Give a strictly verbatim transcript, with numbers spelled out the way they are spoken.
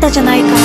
ったじゃないか。